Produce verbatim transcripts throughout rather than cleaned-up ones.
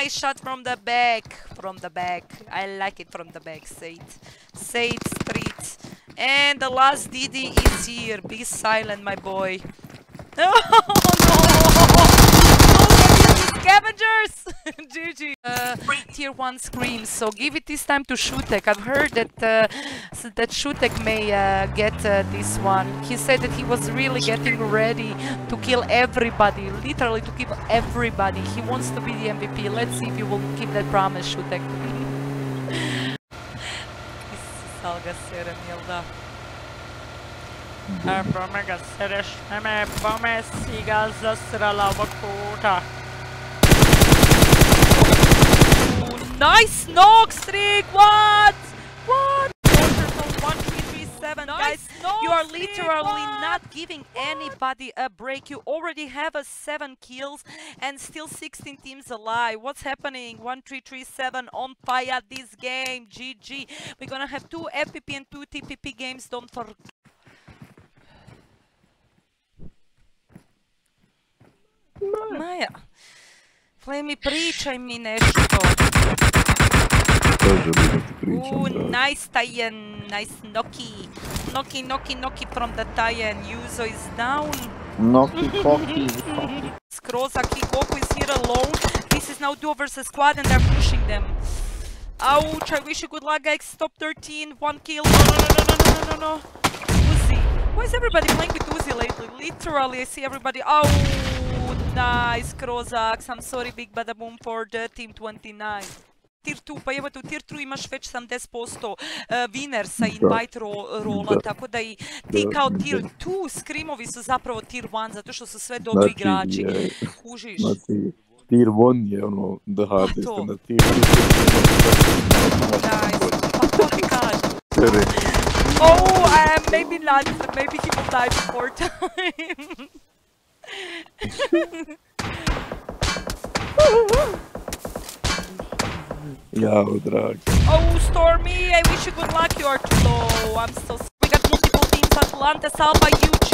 nice shot from the back. From the back. I like it from the back. Say it. Say it straight. And the last D D is here. Be silent, my boy. No, oh, no. Scavengers! G G. Uh, tier one screams. So give it this time to Shutek. I've heard that uh, that Shutek may uh, get uh, this one. He said that he was really getting ready to kill everybody, literally to kill everybody. He wants to be the M V P. Let's see if you will keep that promise, Shutek. Nice knock, Strik! What? What? one three three seven, nice guys. Knock, you are literally Strik, not giving what? Anybody a break. You already have a seven kills and still sixteen teams alive. What's happening? one three three seven on fire this game. G G. We're gonna have two F P P and two T P P games. Don't forget. Maja, play me pričaj mi nešto. Ooh, nice Taien, nice Noki. Noki, Noki, Noki from the Taien. Yuzo is down. Noki, Koki. Skroz, Aki Koku is here alone. This is now duo versus squad and they're pushing them. Ouch, I wish you good luck guys. Top thirteen, one kill. No, no, no, no, no, no, no, no. Uzi. Why is everybody playing with Uzi lately? Literally, I see everybody. Ouch. Nice, Krozaks, I'm sorry Big Badaboom for the team twenty-nine. Tier two, pa evo te u tier two imaš već seventy percent uh, winnersa invite ro rola, tako da i ti kao tier two screamovi su zapravo tier one, zato što su sve dobri znači, igrači. Je, kužiš? Znači, tier one je ono the hardest, pa na tier two. Nice, oh, uh, maybe not, maybe he will die before time. Yo, Drago. Oh, Stormy, I wish you good luck. You are too low. I'm so sorry. We got multiple teams. Atlantis, Alpha, U G.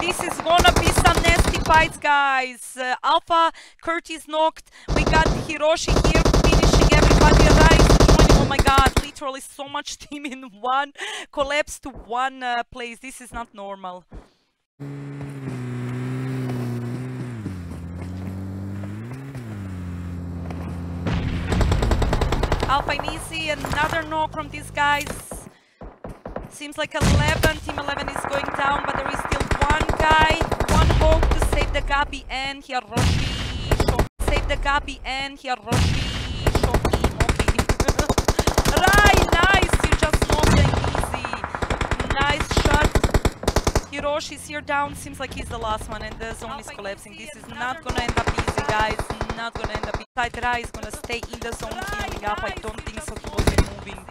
This is gonna be some nasty fights, guys. Uh, Alpha, Curtis knocked. We got Hiroshi here finishing everybody. Rai is joining. Oh my god, literally so much team in one. Collapse to one uh, place. This is not normal. Alpinisi, another knock from these guys. Seems like eleven, team eleven is going down, but there is still one guy, one hope to save the Gabi and Hiroshi. Save the Gabi and Hiroshi. Rai, nice, you just knocked and easy. Nice shot. Hiroshi's here down, seems like he's the last one and the zone is collapsing. This is not gonna end up easy, guys. Not gonna end up easy. Rai is gonna stay in the zone healing up, I don't think so, he wasn't moving.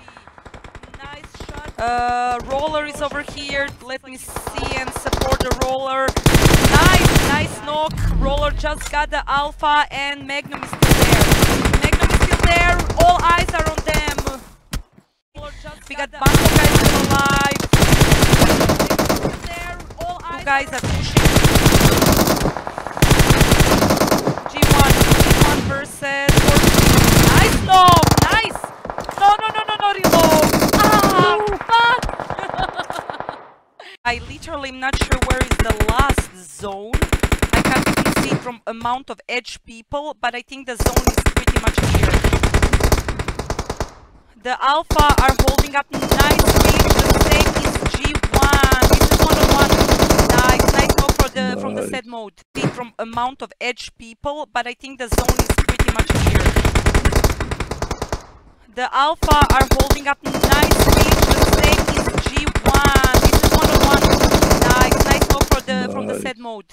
Uh, roller is over here, let me see and support the roller. Nice, nice knock, roller just got the Alpha and Magnum is still there. Magnum is still there, all eyes are on them. We got Bangkok guys still alive. Two guys are pushing. Versus nice knock, nice. No, no, no, no, no, reload. Ah, fuck. I literally am not sure where is the last zone. I can't even see from amount of edge people, but I think the zone is pretty much here. The Alpha are holding up nicely. The set is G one. This is one on one. Nice, nice knock for the nice. From the set mode. From amount of edge people, but I think the zone is pretty much here. The Alpha are holding up nicely. The set is G one. This is one on one. Nice, nice knock for the nice. From the set mode.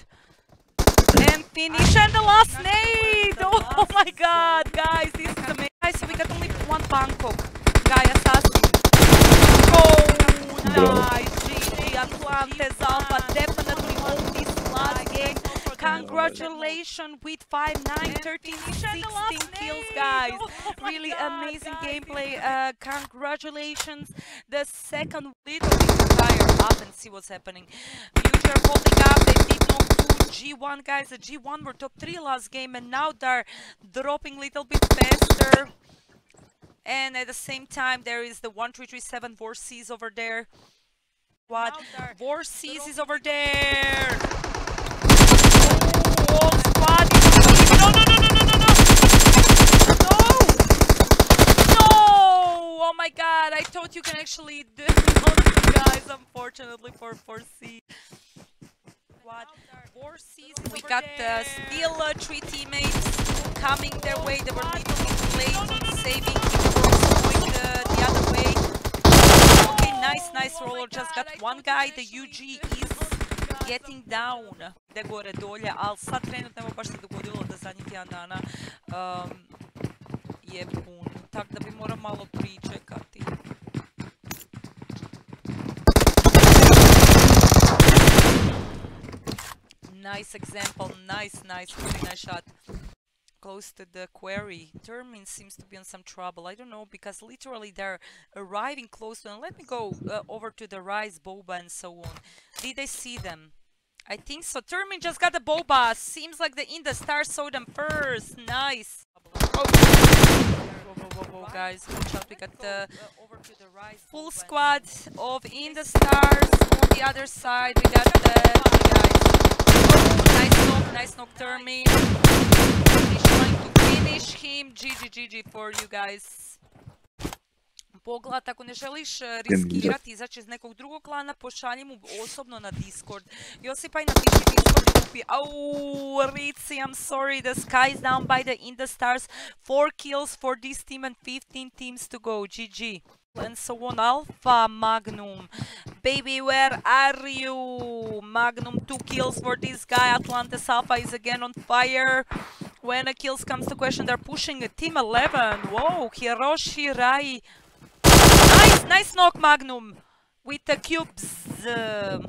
And finish and the last nade. Oh my god, guys, this is amazing. Guys, so we got only one Bangkok guy assassin. Oh, nice. G G Atlantis Alpha definitely won this last game. Congratulations with five, nine, thirteen, sixteen kills, guys. Really amazing gameplay. Uh, congratulations. The second little bit higher up and see what's happening. Future holding up. They did on to G one, guys. At G one were top three last game, and now they're dropping a little bit faster. And at the same time, there is the one three three seven Vorsees over there. What? Vorsees is over there! Oh, all squad is... No, no, no, no, no, no, no! No! No! Oh my god, I thought you can actually do it, guys, unfortunately for Vorsees. What? Vorsees, we got uh, still uh, three teammates coming their way. They were a little bit late, saving going uh, the other way. Nice, nice oh roller, just got I one guy, the U G is getting down. Ide gore dolje, ali sad trenutno evo baš se dogodilo da zadnjih jedan dana um, je pun. Tako da bi moram malo pričekati. Nice example, nice, nice, really nice shot. Close to the quarry. Termin seems to be in some trouble. I don't know, because literally they're arriving close to them. Let me go uh, over to the Rise, Boba and so on. Did I see them? I think so. Termin just got the Boba. Seems like the In the Stars saw them first. Nice. Oh. Whoa, whoa, whoa, whoa, guys. Watch out. We got the full squad of In the Stars. On the other side, we got the guys. Nice knock, nice knock, Termin. Finish him, G G, G G for you guys. Pogled, ako ne želiš riskirati, izaći iz nekog drugog klana, pošalji mu osobno na Discord. Josipaj napiši Discord grupi. Oh, Ritz, I'm sorry, the sky is down by the In the Stars. Four kills for this team and fifteen teams to go, G G. And so on, Alpha, Magnum. Baby, where are you? Magnum, two kills for this guy. Atlantis Alpha is again on fire. When a kills comes to question, they're pushing a team eleven. Whoa, Hiroshi, Rai. Nice, nice knock, Magnum. With the cubes. Uh,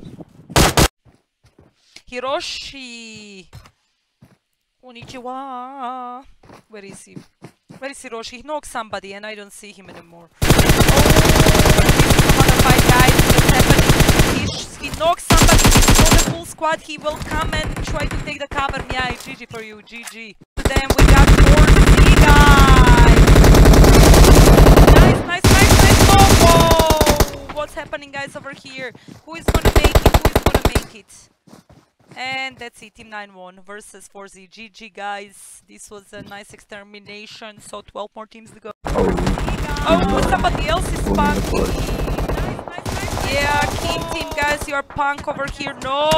Hiroshi. Konnichiwa. Where is he? Where is Hiroshi? He knocked somebody and I don't see him anymore. Oh, another fight, guys. What's happening? He, he knocked somebody. He saw the full squad. He will come and try to take the cover. Miai, G G for you. G G. Then we got more three guys. Nice, nice, nice, nice. Whoa! What's happening, guys, over here? Who is gonna make it? Who is gonna make it? And that's it, Team nine one versus four Z. G G, guys. This was a nice extermination, so twelve more teams to go. Oh, oh somebody else is punking. Nice, nice, nice. Yeah, Keen team, guys, you're punk over here. No,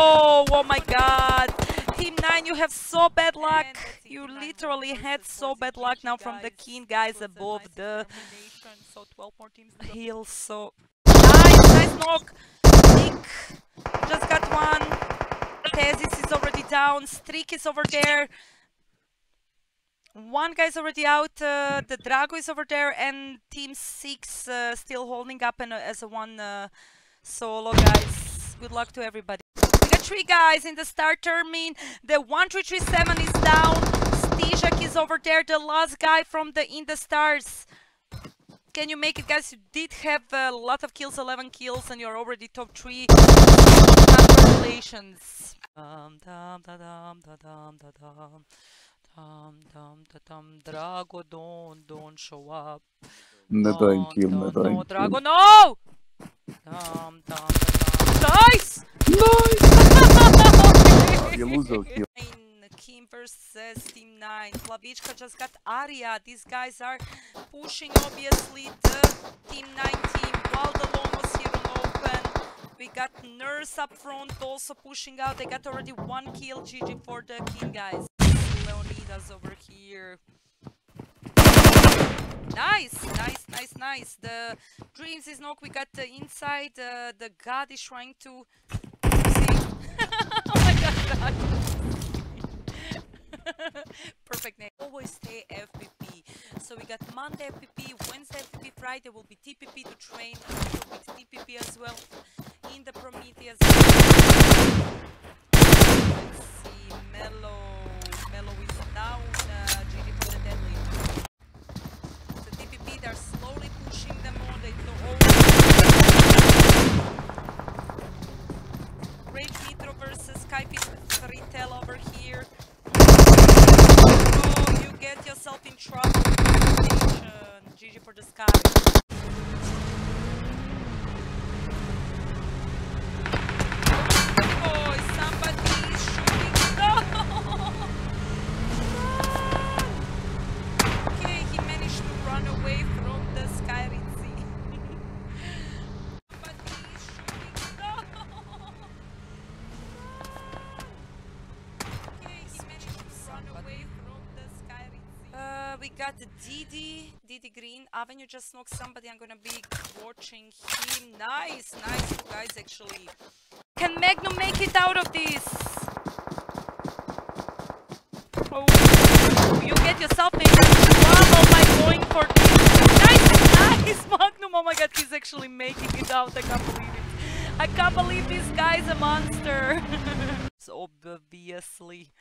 oh my god. Team nine, you have so bad luck. You literally had so bad luck now from the Keen guys above the hill. So nice, nice knock. Nick just got one. Tezis is already down, Strik is over there, one guy is already out, uh, the Drago is over there, and Team six uh, still holding up and, uh, as a one uh, solo, guys. Good luck to everybody. We got three guys in the start Termin. The one three three seven is down, Stijak is over there, the last guy from the In the Stars. Can you make it, guys? You did have a lot of kills, eleven kills, and you're already top three. Congratulations. Dum dum da dum da dum da dum dum dum da dum. Drago, don't don't show up. No, thank you. No, Drago, no. Dum dum da dum. Nice, nice. You lose a kill. Team versus Team nine. Slavichka just got Aria. These guys are pushing, obviously, the Team nine team while the long was here and open. We got Nurse up front also pushing out. They got already one kill. G G for the King guys. Leonidas over here. Nice, nice, nice, nice. The Dreams is knocked. We got the inside. Uh, the God is trying to... Oh my god, God. Perfect name. Always stay F P P. So we got Monday F P P, Wednesday F P P, Friday will be T P P to train a little bit T P P as well in the Prometheus. Let's see, Mello. Mello is down. Uh, G D for the deadlift. The T P P, they're slowly pushing them on. They go over. Great Vitro versus Sky Pitro. result in trouble. G G for the sky. Oh, somebody is shooting. No! Okay, he managed to run away from the sky. Got Didi, Didi Green Avenue just knocked somebody. I'm gonna be watching him. Nice, nice guys actually. Can Magnum make it out of this? Oh, you get yourself a wow, by going for this. Nice, nice Magnum. Oh my god, he's actually making it out. I can't believe it. I can't believe this guy's a monster. It's obviously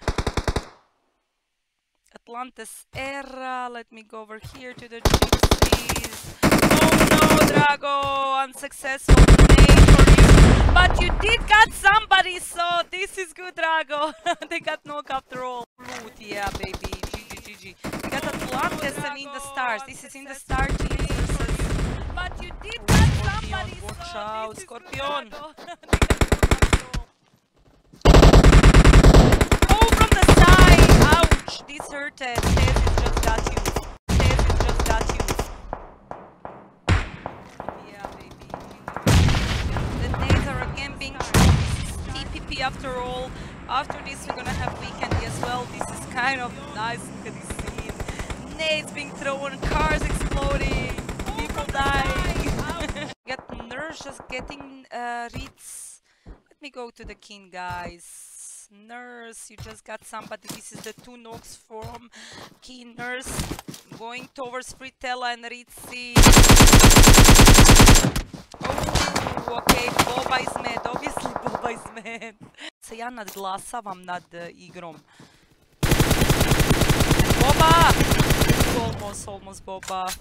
Atlantis era. Let me go over here to the gypsies. Oh no, Drago, unsuccessful play for you. But you did got somebody, so this is good, Drago. They got knocked after all. Loot, yeah, baby. G G, G G. We got Atlantis and In the Stars. This is In the Stars. But you did got somebody, so watch out, Scorpion. This hurt, Tez just got you. Tez just got you. Yeah, baby. The days are again being T P P after all. After this, we're gonna have weekendy as well. This is kind of nice. Look at this scene. Nades being thrown, cars exploding, people dying. Got Nurse just getting uh, Ritz. Let me go to the Keen, guys. Nurse, you just got somebody. This is the two knocks from Keen. Nurse going towards Fritella and Ritzy. Oh, okay, Boba is mad. Obviously Boba is mad. Se ja nadglasavam nad igrom. Boba! Almost, almost Boba.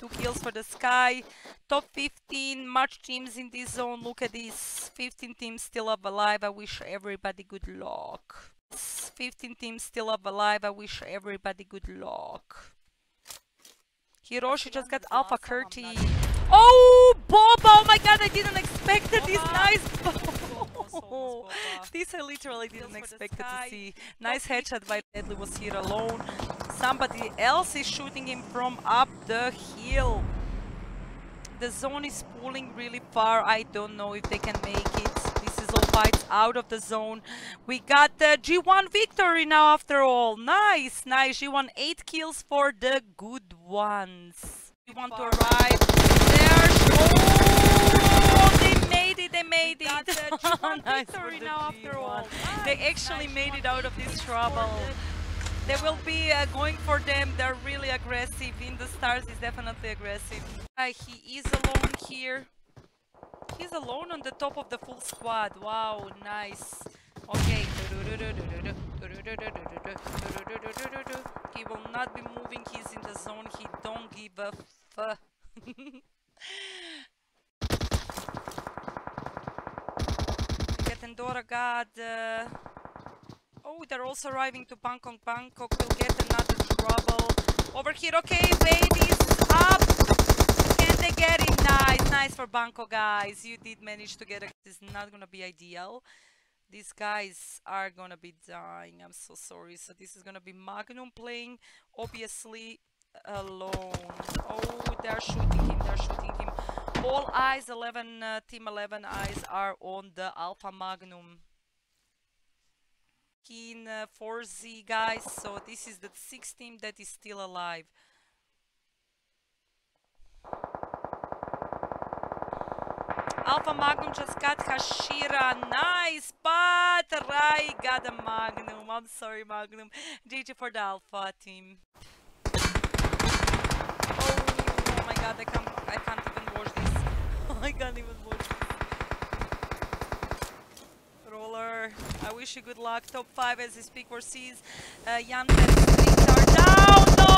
Two kills for the sky. Top fifteen match teams in this zone. Look at this. fifteen teams still up alive. I wish everybody good luck. fifteen teams still up alive. I wish everybody good luck. Hiroshi just got Alpha Curti. Oh, Boba! Oh my god, I didn't expect it. This nice. Oh, this I literally didn't expect it to see. Nice headshot by Deadly, was here alone. Somebody else is shooting him from up the hill. The zone is pulling really far. I don't know if they can make it. This is all fights out of the zone. We got the G one victory now after all. Nice, nice. G one, eight kills for the good ones. We want to arrive there. Oh, they made it, they made it. We got the G one nice victory now G one. After all. Nice, they actually nice. made it out of this trouble. They will be uh, going for them. They're really aggressive. In the Stars is definitely aggressive. Uh, he is alone here. He's alone on the top of the full squad. Wow, nice. Okay. He will not be moving. He's in the zone. He don't give a fuck. Get Endora God. Uh, Oh, they're also arriving to Bangkok. Bangkok will get another trouble. Over here, okay, Baby's up. Can they get it? Nice, nice for Bangkok, guys. You did manage to get it. It's not gonna be ideal. These guys are gonna be dying. I'm so sorry. So this is gonna be Magnum playing, obviously, alone. Oh, they're shooting him, they're shooting him. All eyes, eleven, uh, team eleven eyes are on the Alpha Magnum. Keen, uh, Vorsees guys, so this is the sixth team that is still alive. Alpha Magnum just got Hashira, nice, but Rai got a Magnum. I'm sorry, Magnum. G G for the Alpha team. Oh, oh my god, I can't, I can't even watch this. I can't even watch this. I wish you good luck. Top five as we speak. Vorsees, uh, Jan and Strik are down. No,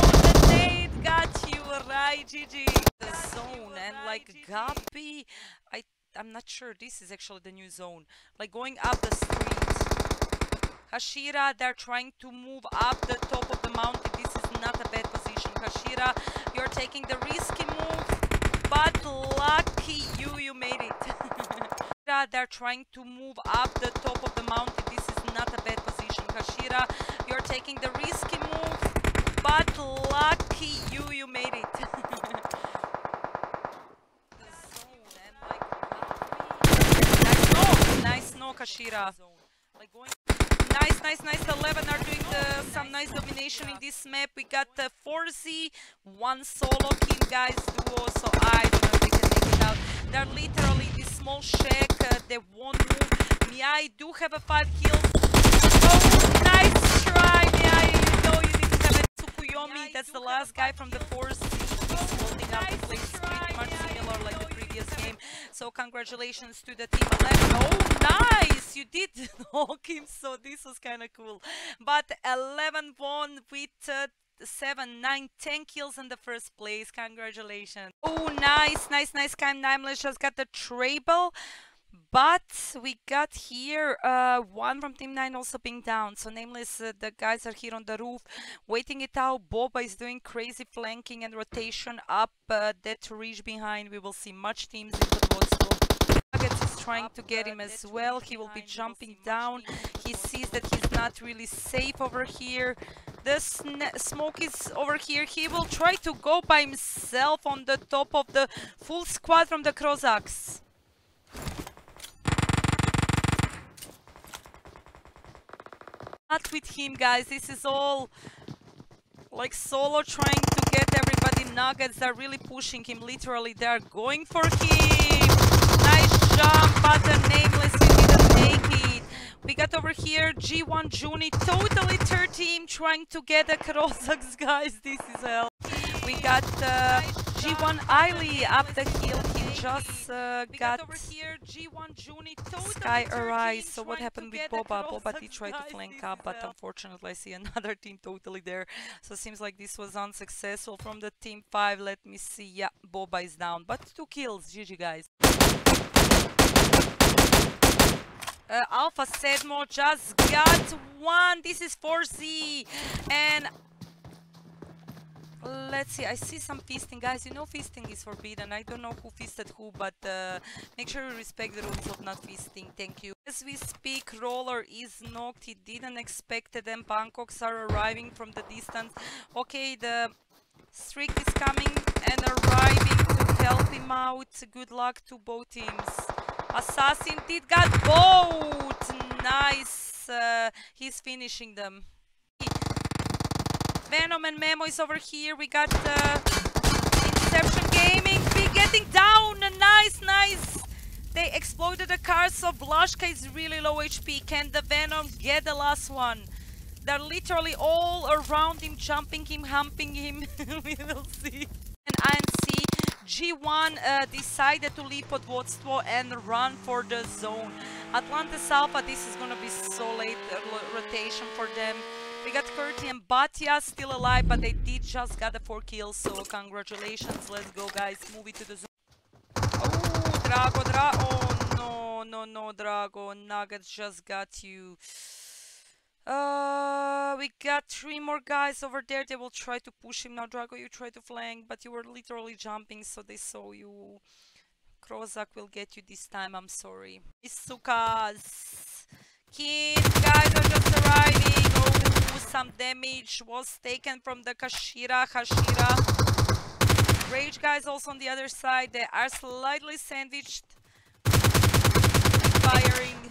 the Nate got you, right? G G. The zone and like Gabi, I I'm not sure. This is actually the new zone. Like going up the street. Hashira, they're trying to move up the top of the mountain. This is not a bad position. Hashira, you're taking the risky move, but lucky you, you made it. They're trying to move up the top of the mountain. This is not a bad position. Hashira, you're taking the risky move, but lucky you, you made it. Nice knock, Hashira. Nice, nice, nice. eleven are doing the, some nice domination in this map. We got uh, Vorsees, one solo, Keen guys duo, so I don't know if they can make it out. They're literally this small shack, uh, they won't move. Miai do have a five kill. Oh, nice try, Miai. You know you didn't have a Tsukuyomi. That's the last guy from the Vorsees. He's holding up the place pretty much similar like the previous game. So congratulations to the team eleven. Oh, nice! You did knock him, so this was kind of cool. But eleven won with uh, seven, nine, ten kills in the first place. Congratulations. Oh, nice, nice, nice. Kind Nameless just got the treble. But we got here uh, one from Team nine also being down. So Nameless, uh, the guys are here on the roof, waiting it out. Boba is doing crazy flanking and rotation up. Uh, that reach behind, we will see much teams in the boss. Nuggets is trying to get him as well. He will be jumping down. He sees that he's not really safe over here. The smoke is over here. He will try to go by himself on the top of the full squad from the Krozaks. Not with him, guys. This is all like solo trying to get everybody. Nuggets are really pushing him. Literally, they are going for him. Nice jump, but the Nameless, he didn't make it. We got over here G one Juni, totally third team trying to get the Krozaks, guys. This is hell. We got uh, G one Ailey up the hill. He just uh, got Sky Arise. So what happened with Boba? Boba did try to flank up, but unfortunately I see another team totally there. So it seems like this was unsuccessful from the team five. Let me see. Yeah, Boba is down, but two kills. G G, guys. Uh, Alpha Sedmo just got one. This is Vorsees and... Let's see, I see some feasting, guys. You know feasting is forbidden. I don't know who feasted who, but uh, make sure you respect the rules of not feasting. Thank you. As we speak, Roller is knocked. He didn't expect it. And Bangkoks are arriving from the distance. Okay, the Strik is coming and arriving to help him out. Good luck to both teams. Assassin did got both. Nice. Uh, he's finishing them. Venom and Memo is over here. We got uh, Inception Gaming. Be getting down. Nice, nice. They exploded the car, so Vlaška is really low H P. Can the Venom get the last one? They're literally all around him, jumping him, humping him. We will see. And I N C G one uh, decided to leave Podvodstvo and run for the zone. Atlantis Alpha, this is going to be so late uh, rotation for them. We got Kurti and Batia still alive, but they did just got the four kills, so congratulations. Let's go, guys. Move it to the zone. Oh, Drago, Drago. Oh, no, no, no, Drago. Nuggets just got you. Uh, we got three more guys over there. They will try to push him. Now, Drago, you try to flank, but you were literally jumping, so they saw you. Krozak will get you this time. I'm sorry. Isukas. Kid, guys are just arriving. Oh, some damage was taken from the Hashira. Hashira. Rage guys also on the other side. They are slightly sandwiched. Firing.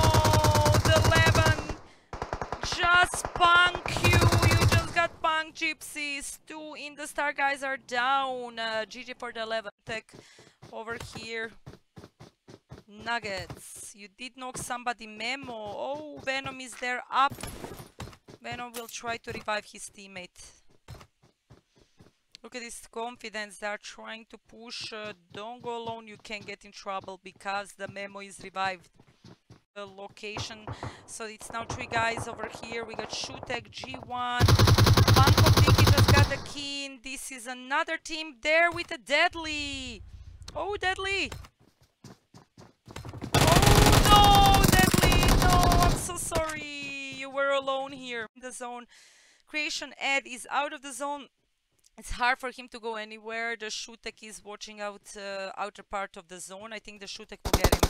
the eleven just punk you. You just got punk, gypsies. Two in the star guys are down. uh, G G for the eleven. Tech over here. Nuggets, you did knock somebody. Memo. Oh, Venom is there up Venom will try to revive his teammate. Look at this confidence, they are trying to push. Uh, don't go alone, you can get in trouble because the Memo is revived. The location, so it's now three guys over here. We got Shutek, G one, Bangkok Tiki just got the Keen. This is another team there with a Deadly. Oh, Deadly. Oh, no, Deadly, no, I'm so sorry. You were alone here in the zone. Creation Ed is out of the zone. It's hard for him to go anywhere. The Shutek is watching out uh, outer part of the zone. I think the Shutek will get him.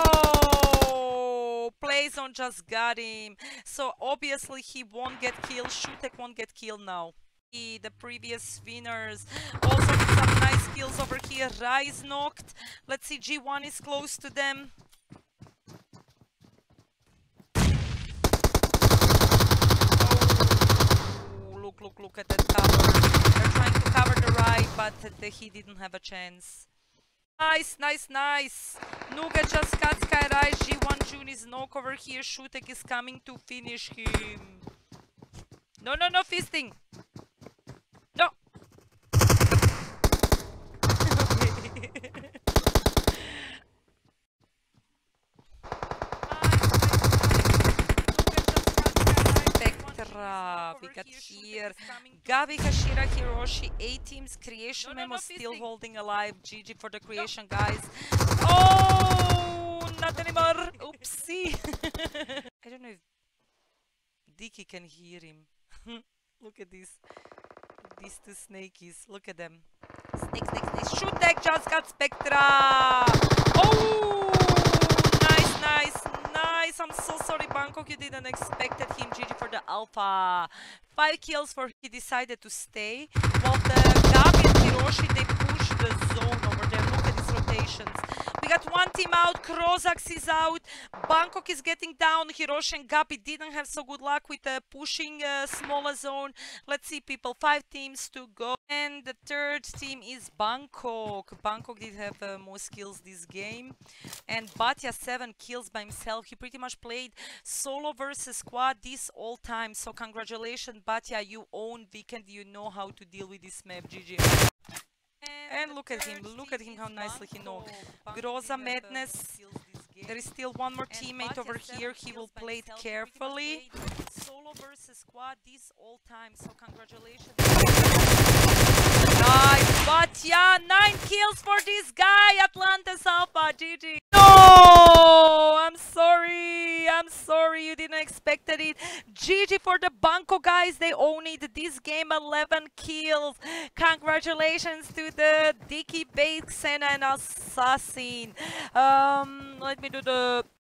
Oh, Playzone just got him. So obviously he won't get killed. Shutek won't get killed now. He, the previous winners. Also some nice kills over here. Rai is knocked. Let's see, G one is close to them. Look, look, look at that cover. They're trying to cover the Rai, but the, he didn't have a chance. Nice, nice, nice. Nuga just got Sky Rai. G one June is knock over here. Shutek is coming to finish him. No, no, no, fisting. No. We got here, here. Gabi, Hashira, Hiroshi, A-teams, Creation, no, no, Memo no, still thing. Holding alive. G G for the Creation, no. Guys. Oh, not anymore. Oopsie. I don't know if Dicky can hear him. Look at this. These two snakies. Look at them. Snake, snake, snake. Shutek just got Spectra. Oh, nice, nice. Nice, I'm so sorry Bangkok, you didn't expect him. G G for the Alpha. Five kills for he decided to stay. While the Gabi and Hiroshi, they push the zone over there. Look at these rotations. We got one team out, Krozaks is out. Bangkok is getting down. Hiroshi and Gabi didn't have so good luck with uh, pushing uh, smaller zone. Let's see people, five teams to go. And the third team is Bangkok. Bangkok did have uh, more skills this game. And Batia, seven kills by himself. He pretty much played solo versus squad this all time. So congratulations, Batia. You own Weekend. You know how to deal with this map. G G. And, and look at him. Look at him how nicely he knows. Groza Madness. There is still one more teammate over here. He will play it carefully. Solo versus squad this all time. So congratulations. Nice, but yeah, nine kills for this guy, Atlantis Alpha, G G. No, I'm sorry, I'm sorry, you didn't expect it. G G for the Bangkok guys, they own it. This game, eleven kills. Congratulations to the Dicky Bates and an Assassin. Um, let me do the...